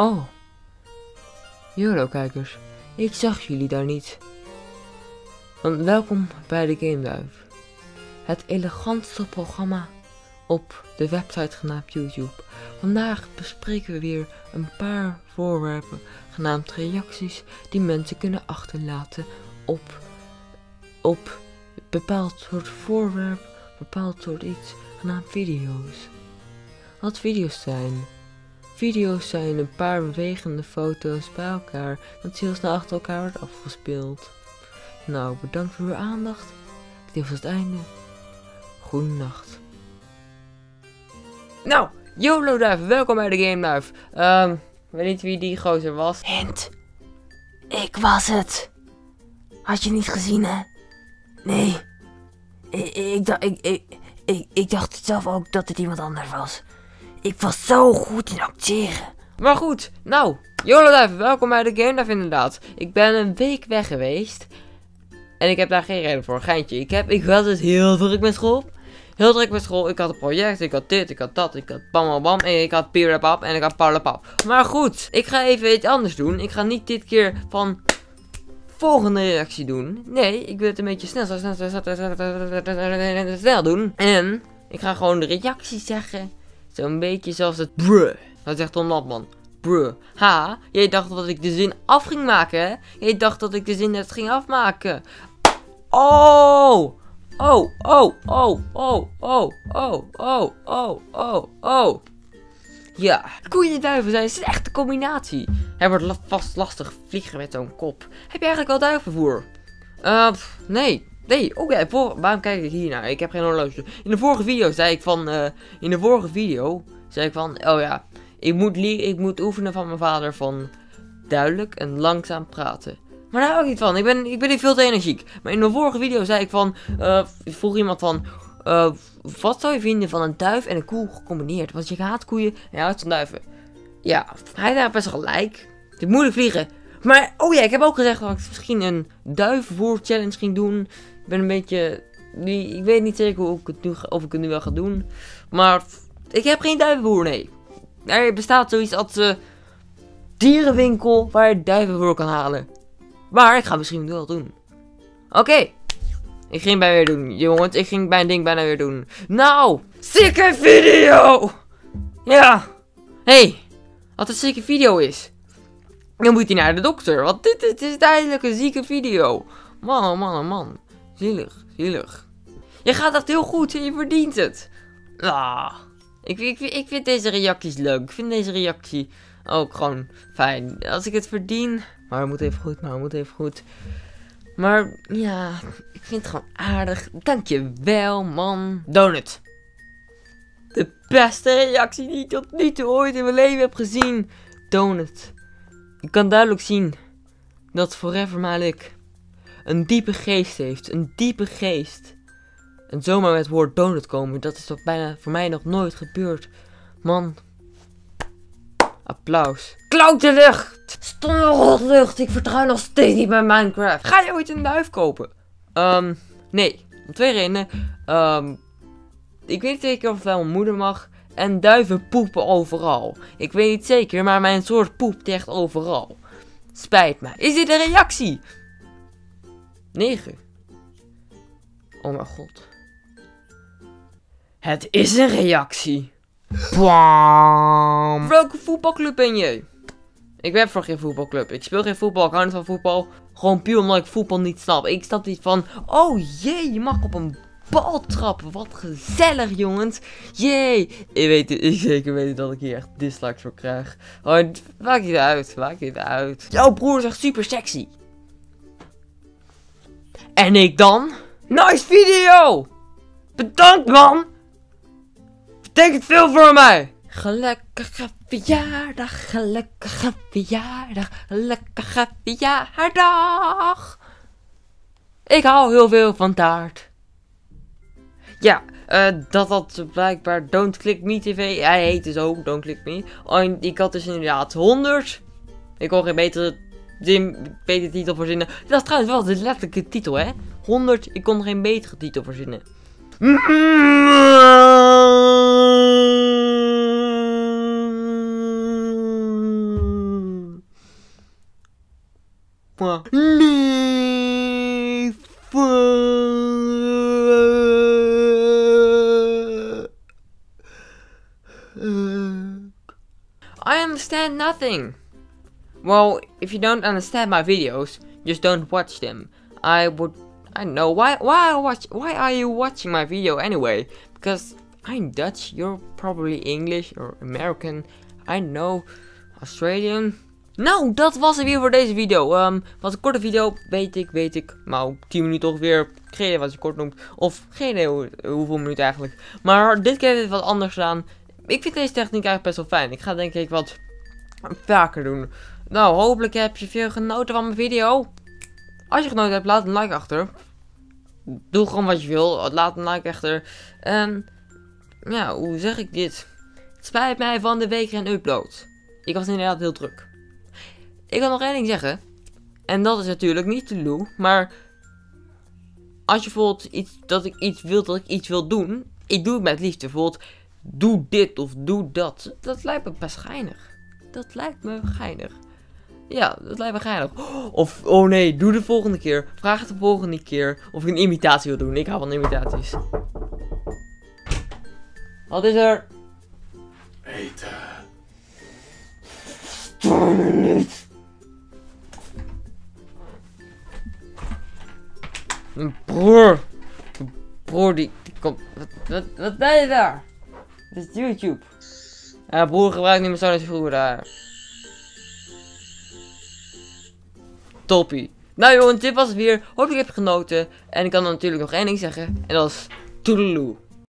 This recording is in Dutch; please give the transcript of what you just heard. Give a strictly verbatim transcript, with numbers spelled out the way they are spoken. Oh. Eurokijkers, ik zag jullie daar niet. En welkom bij de Gameduif. Het elegantste programma op de website genaamd YouTube. Vandaag bespreken we weer een paar voorwerpen genaamd reacties die mensen kunnen achterlaten op, op bepaald soort voorwerp, bepaald soort iets genaamd video's. Wat video's zijn? Video's zijn een paar bewegende foto's bij elkaar dat heel snel achter elkaar wordt afgespeeld. Nou, bedankt voor uw aandacht. Dit was het einde. Goedenacht. Nou, YOLO Duif, welkom bij de Game Duif. Ehm, um, weet niet wie die gozer was. Hint. Ik was het. Had je niet gezien, hè? Nee. Ik, ik, ik, ik, ik, ik dacht zelf ook dat het iemand anders was. Ik was zo goed in acteren. Maar goed, nou, YOLO Duif, welkom bij de Game Duif inderdaad. Ik ben een week weg geweest. En ik heb daar geen reden voor, geintje. Ik, heb, ik was dus heel druk met school. Heel druk met school. Ik had een project, ik had dit, ik had dat, ik had bam bam bam. En ik had pirapap en ik had parlapap. Maar goed, ik ga even iets anders doen. Ik ga niet dit keer van volgende reactie doen. Nee, ik wil het een beetje snel, snel, snel, snel, snel, snel, snel doen. En ik ga gewoon de reactie zeggen. Zo'n beetje zoals het bruh. Dat zegt Tom Landman. Bruh. Ha, jij dacht dat ik de zin af ging maken, hè? Jij dacht dat ik de zin net ging afmaken. Oh, oh, oh, oh, oh, oh, oh, oh, oh, oh, oh. Ja, koeien en duiven zijn een slechte combinatie. Hij wordt la vast lastig vliegen met zo'n kop. Heb je eigenlijk wel duivenvoer? Uh, pff, nee, nee, oké, okay, voor... waarom kijk ik hiernaar? Ik heb geen horloge. In de vorige video zei ik van, uh, in de vorige video zei ik van, oh ja, ik moet, ik moet oefenen van mijn vader van duidelijk en langzaam praten. Maar daar hou ik niet van. Ik ben, ik ben niet veel te energiek. Maar in de vorige video zei ik van... Uh, vroeg iemand van... Uh, wat zou je vinden van een duif en een koe gecombineerd? Want je haat koeien en je houdt van duiven. Ja, hij heeft best gelijk. Het is moeilijk vliegen. Maar, oh ja, ik heb ook gezegd dat ik misschien een duifvoer challenge ging doen. Ik ben een beetje... Ik weet niet zeker hoe ik het nu, of ik het nu wel ga doen. Maar ik heb geen duifvoer, nee. Er bestaat zoiets als... Uh, dierenwinkel waar je duifvoer kan halen. Maar ik ga misschien wel doen. Oké. Okay. Ik ging bijna weer doen, jongens. Ik ging mijn ding bijna weer doen. Nou, zieke video! Ja. Hey, wat een zieke video is. Dan moet hij naar de dokter. Want dit, dit is duidelijk een zieke video. Man, oh man, oh man. Zielig, zielig. Je gaat echt heel goed en je verdient het. Ah, ik, ik, ik vind deze reacties leuk. Ik vind deze reactie ook gewoon fijn. Als ik het verdien... Maar we moeten even goed, maar we moeten even goed. Maar ja, ik vind het gewoon aardig. Dankjewel, man. Donut. De beste reactie die ik tot nu toe ooit in mijn leven heb gezien. Donut. Je kan duidelijk zien dat Forever Malik een diepe geest heeft. Een diepe geest. En zomaar met het woord donut komen, dat is toch bijna voor mij nog nooit gebeurd. Man. Applaus. Klote lucht! Stomme rotlucht! Ik vertrouw nog steeds niet bij Minecraft. Ga je ooit een duif kopen? Um, nee. Om twee redenen. Um, ik weet niet zeker of het wel mijn moeder mag. En duiven poepen overal. Ik weet niet zeker, maar mijn soort poept echt overal. Spijt me. Is dit een reactie? negen. Oh mijn god. Het is een reactie. Bam. Welke voetbalclub ben je? Ik ben voor geen voetbalclub. Ik speel geen voetbal. Ik hou niet van voetbal. Gewoon puur omdat ik voetbal niet snap. Ik snap niet van... Oh jee, je mag op een bal trappen. Wat gezellig, jongens. Jee. Ik weet ik zeker weet dat ik hier echt dislikes voor krijg. Oh, maakt niet uit. Maakt niet uit. Jouw broer is echt super sexy. En ik dan? Nice video. Bedankt, man. Betekent veel voor mij. Gelukkige verjaardag, gelukkige verjaardag, gelukkige verjaardag. Ik hou heel veel van taart. Ja, uh, dat had blijkbaar Don't Click Me T V. Hij heet dus ook Don't Click Me. En ik had dus inderdaad honderd. Ik kon geen betere, betere titel verzinnen. Dat is trouwens wel de letterlijke titel, hè. honderd, ik kon geen betere titel verzinnen. Mm-hmm. I understand nothing. Well, if you don't understand my videos, just don't watch them. I would, I don't know why. Why watch? Why are you watching my video anyway? Because I'm Dutch. You're probably English or American. I don't know, Australian. Nou, dat was het weer voor deze video. Um, was een korte video, weet ik, weet ik. Nou, tien minuten ongeveer. Geen idee wat je kort noemt. Of geen idee hoe, hoeveel minuten eigenlijk. Maar dit keer heb ik wat anders gedaan. Ik vind deze techniek eigenlijk best wel fijn. Ik ga denk ik wat vaker doen. Nou, hopelijk heb je veel genoten van mijn video. Als je genoten hebt, laat een like achter. Doe gewoon wat je wil. Laat een like achter. En, ja, hoe zeg ik dit? Het spijt mij van de week en upload. Ik was inderdaad heel druk. Ik kan nog één ding zeggen. En dat is natuurlijk niet te doen. Maar als je bijvoorbeeld iets dat ik iets wil dat ik iets wil doen. Ik doe het met liefde. Bijvoorbeeld doe dit of doe dat. Dat lijkt me best geinig. Dat lijkt me geinig. Ja, dat lijkt me geinig. Of oh nee, doe de volgende keer. Vraag het de volgende keer of ik een imitatie wil doen. Ik hou van imitaties. Wat is er? Eten. Stoor me niet. Mijn broer. Mijn broer die, die komt. Wat, wat, wat ben je daar? Dit is YouTube. Ja, broer gebruikt niet meer zo als vroeger daar. Toppie. Nou jongens, dit was het weer. Hopelijk heb je genoten. En ik kan dan natuurlijk nog één ding zeggen. En dat is toedeloe.